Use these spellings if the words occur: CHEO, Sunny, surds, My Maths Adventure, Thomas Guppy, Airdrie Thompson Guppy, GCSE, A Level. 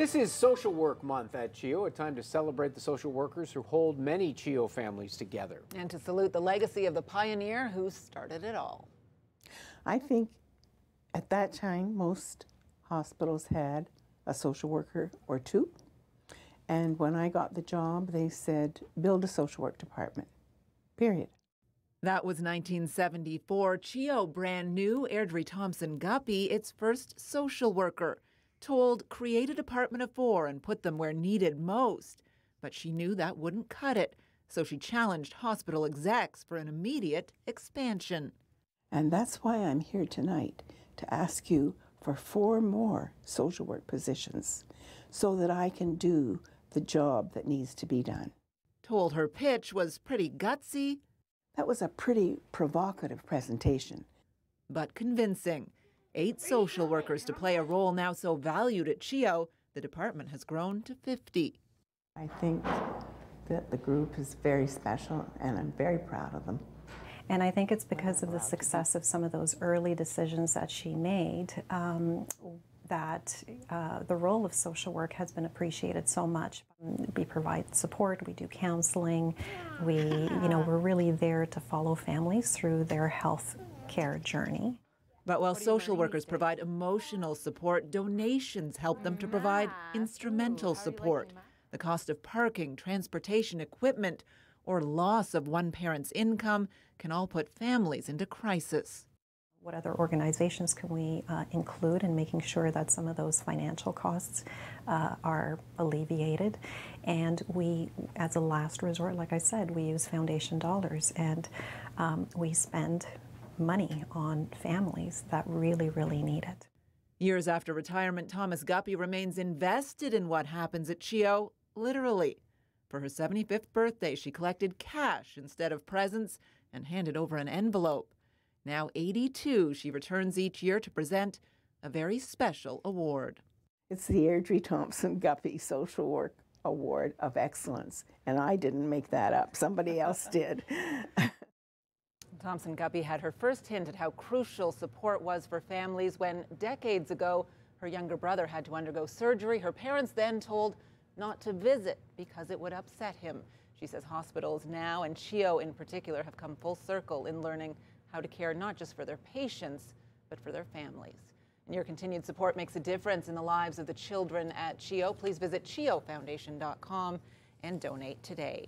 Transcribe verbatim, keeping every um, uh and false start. This is Social Work Month at CHEO, a time to celebrate the social workers who hold many CHEO families together. And to salute the legacy of the pioneer who started it all. I think at that time, most hospitals had a social worker or two. And when I got the job, they said, build a social work department, period. That was nineteen seventy-four. CHEO brand new Airdrie Thompson Guppy, its first social worker, told create a department of four and put them where needed most. But she knew that wouldn't cut it, so she challenged hospital execs for an immediate expansion. And that's why I'm here tonight, to ask you for four more social work positions so that I can do the job that needs to be done. Told her pitch was pretty gutsy. That was a pretty provocative presentation. But convincing. Eight social workers to play a role now so valued at CHEO, the department has grown to fifty. I think that the group is very special, and I'm very proud of them. And I think it's because of the success of some of those early decisions that she made um, that uh, the role of social work has been appreciated so much. We provide support, we do counseling, we, you know, we're really there to follow families through their health care journey. But while social workers provide emotional support, donations help them to provide instrumental support. The cost of parking, transportation, equipment, or loss of one parent's income can all put families into crisis. What other organizations can we uh, include in making sure that some of those financial costs uh, are alleviated? And we, as a last resort, like I said, we use foundation dollars, and um, we spend money on families that really, really need it. Years after retirement, Thomas Guppy remains invested in what happens at CHEO, literally. For her seventy-fifth birthday, she collected cash instead of presents and handed over an envelope. Now eighty-two, she returns each year to present a very special award. It's the Airdrie Thompson Guppy Social Work Award of Excellence, and I didn't make that up. Somebody else did. Thompson Guppy had her first hint at how crucial support was for families when, decades ago, her younger brother had to undergo surgery. Her parents then told not to visit because it would upset him. She says hospitals now, and CHEO in particular, have come full circle in learning how to care not just for their patients, but for their families. And your continued support makes a difference in the lives of the children at CHEO. Please visit cheo foundation dot com and donate today.